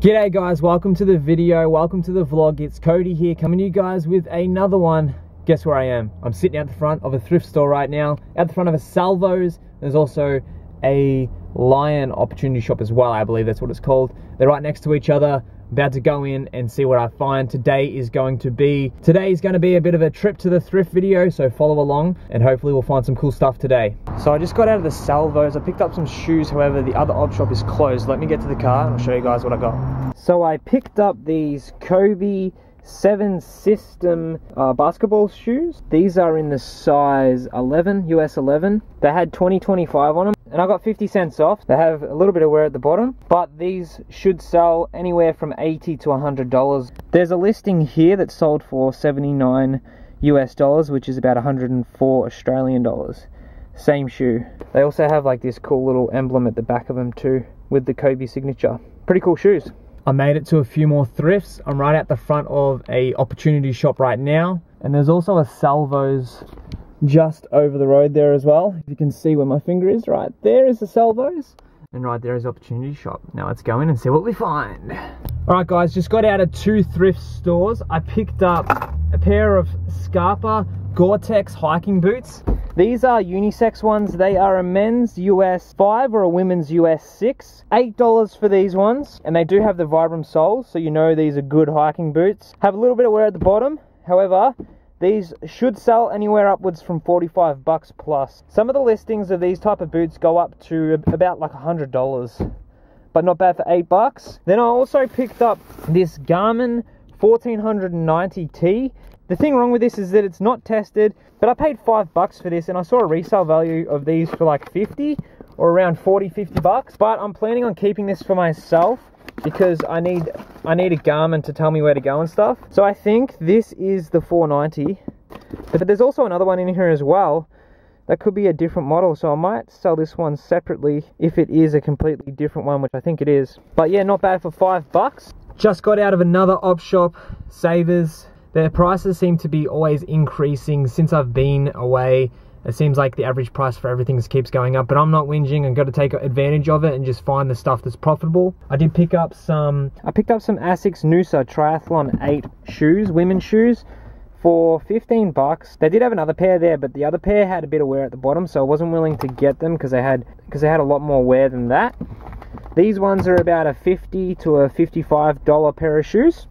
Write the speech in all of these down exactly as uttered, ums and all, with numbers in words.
G'day guys, welcome to the video, welcome to the vlog. It's Cody here coming to you guys with another one. Guess where I am? I'm sitting out the front of a thrift store right now, out the front of a Salvos. There's also a Lion opportunity shop as well, I believe that's what it's called. They're right next to each other. About to go in and see what I find. Today is going to be, today is going to be a bit of a trip to the thrift video, so follow along and hopefully we'll find some cool stuff today. So I just got out of the Salvos, I picked up some shoes, however the other op shop is closed. Let me get to the car and I'll show you guys what I got. So I picked up these Kobe seven system uh, basketball shoes. These are in the size eleven, U S eleven. They had twenty twenty-five on them. And I got fifty cents off. They have a little bit of wear at the bottom, but these should sell anywhere from eighty to a hundred dollars. There's a listing here that sold for seventy-nine US dollars, which is about one hundred and four Australian dollars. Same shoe. They also have like this cool little emblem at the back of them too, with the Kobe signature. Pretty cool shoes. I made it to a few more thrifts. I'm right out the front of a opportunity shop right now, and there's also a Salvos just over the road there as well. If you can see where my finger is, right there is the Salvos, and right there is opportunity shop. Now let's go in and see what we find. All right guys, just got out of two thrift stores. I picked up a pair of Scarpa Gore-Tex hiking boots. These are unisex ones. They are a men's U S five or a women's U S six. eight dollars for these ones, and they do have the Vibram soles, so you know these are good hiking boots. Have a little bit of wear at the bottom, however these should sell anywhere upwards from forty-five bucks plus. Some of the listings of these type of boots go up to about like a hundred dollars, but not bad for eight bucks. Then I also picked up this Garmin fourteen ninety T. The thing wrong with this is that it's not tested, but I paid five bucks for this, and I saw a resale value of these for like fifty or around forty, fifty bucks, but I'm planning on keeping this for myself because I need I need a Garmin to tell me where to go and stuff. So I think this is the four ninety, but there's also another one in here as well that could be a different model, so I might sell this one separately if it is a completely different one, which I think it is. But yeah, not bad for five bucks. Just got out of another op shop, Savers. Their prices seem to be always increasing since I've been away. It seems like the average price for everything keeps going up, but I'm not whinging. I've got to take advantage of it and just find the stuff that's profitable. I did pick up some... I picked up some Asics Noosa Triathlon eight shoes, women's shoes, for fifteen bucks. They did have another pair there, but the other pair had a bit of wear at the bottom, so I wasn't willing to get them because they had because they had a lot more wear than that. These ones are about a fifty to a fifty-five dollar pair of shoes.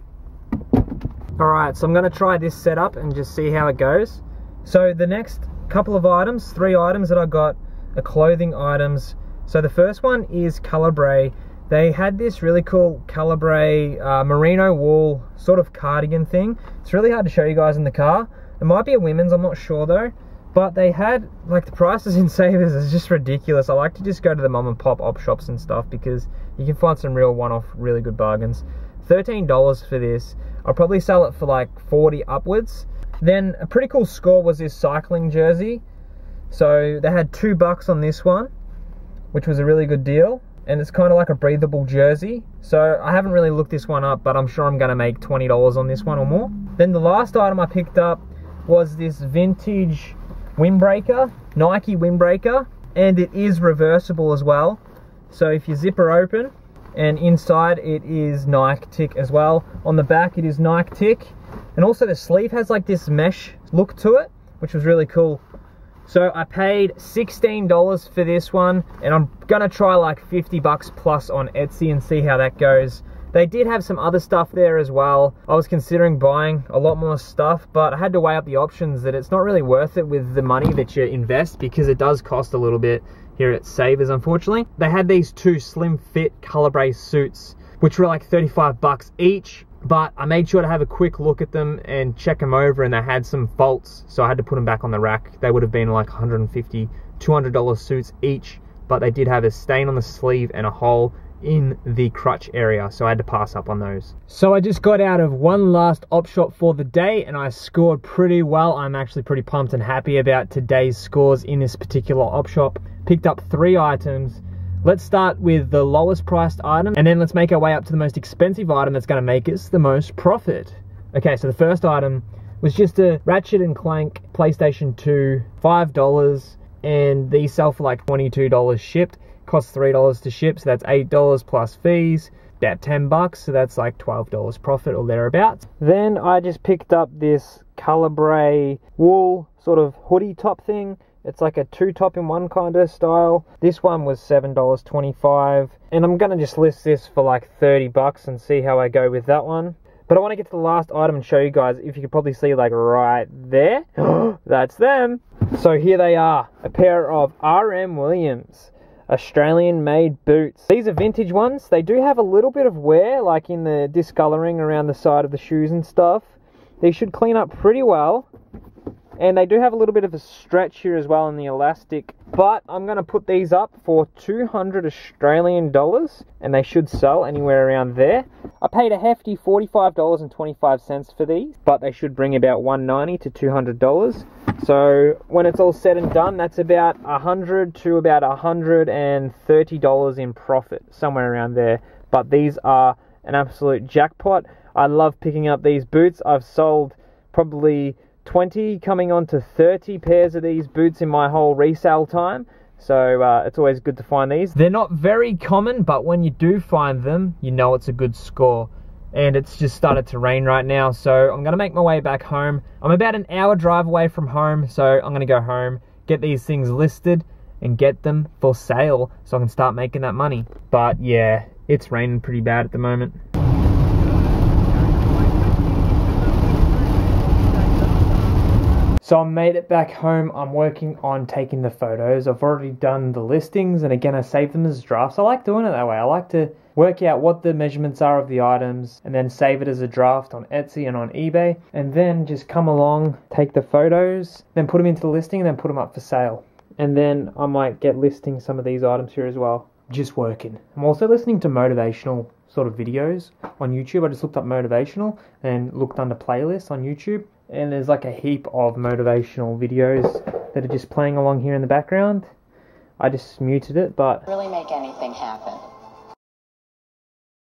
Alright, so I'm going to try this setup and just see how it goes. So the next... couple of items, three items that I got are clothing items. So the first one is Calibre. They had this really cool Calibre uh, merino wool sort of cardigan thing. It's really hard to show you guys in the car. It might be a women's, I'm not sure though. But they had, like, the prices in Savers is just ridiculous. I like to just go to the mum and pop op shops and stuff because you can find some real one-off really good bargains. thirteen dollars for this. I'll probably sell it for like forty upwards. Then a pretty cool score was this cycling jersey. So they had two bucks on this one, which was a really good deal. And it's kind of like a breathable jersey. So I haven't really looked this one up, but I'm sure I'm going to make twenty dollars on this one or more. Then the last item I picked up was this vintage windbreaker, Nike windbreaker. And it is reversible as well. So if you zip her open, and inside it is Nike tick as well. On the back it is Nike tick. And also the sleeve has like this mesh look to it, which was really cool. So I paid sixteen dollars for this one, and I'm gonna try like fifty bucks plus on Etsy and see how that goes. They did have some other stuff there as well. I was considering buying a lot more stuff, but I had to weigh up the options that it's not really worth it with the money that you invest, because it does cost a little bit here at Savers, unfortunately. They had these two slim fit Calibre suits, which were like thirty-five bucks each, but I made sure to have a quick look at them and check them over, and they had some faults, so I had to put them back on the rack. They would have been like a hundred and fifty, two hundred dollar suits each, but they did have a stain on the sleeve and a hole in the crutch area, so I had to pass up on those. So I just got out of one last op shop for the day, and I scored pretty well. I'm actually pretty pumped and happy about today's scores in this particular op shop. Picked up three items. Let's start with the lowest priced item, and then let's make our way up to the most expensive item that's going to make us the most profit. Okay, so the first item was just a Ratchet and Clank PlayStation two, five dollars, and these sell for like twenty-two dollars shipped. Costs three dollars to ship, so that's eight dollars plus fees. about ten bucks, so that's like twelve dollars profit or thereabouts. Then I just picked up this Calibre wool sort of hoodie top thing. It's like a two top in one kind of style. This one was seven dollars and twenty-five cents, and I'm gonna just list this for like thirty bucks and see how I go with that one. But I want to get to the last item and show you guys, if you can probably see like right there, that's them. So here they are, a pair of R M Williams Australian made boots. These are vintage ones. They do have a little bit of wear, like in the discoloring around the side of the shoes and stuff. They should clean up pretty well. And they do have a little bit of a stretch here as well in the elastic. But I'm going to put these up for two hundred Australian dollars. And they should sell anywhere around there. I paid a hefty forty-five dollars and twenty-five cents for these. But they should bring about one ninety to two hundred dollars. So when it's all said and done, that's about one hundred to about one hundred thirty dollars in profit. Somewhere around there. But these are an absolute jackpot. I love picking up these boots. I've sold probably twenty coming on to thirty pairs of these boots in my whole resale time, so uh, it's always good to find these. They're not very common, but when you do find them, you know it's a good score. And it's just started to rain right now, so I'm gonna make my way back home. I'm about an hour drive away from home, so I'm gonna go home, get these things listed and get them for sale so I can start making that money. But yeah, it's raining pretty bad at the moment. So I made it back home. I'm working on taking the photos. I've already done the listings, and again I save them as drafts. I like doing it that way. I like to work out what the measurements are of the items and then save it as a draft on Etsy and on eBay, and then just come along, take the photos, then put them into the listing, and then put them up for sale. And then I might get listing some of these items here as well. Just working. I'm also listening to motivational sort of videos on YouTube. I just looked up motivational and looked under playlists on YouTube. And there's like a heap of motivational videos that are just playing along here in the background. I just muted it, but... really make anything happen.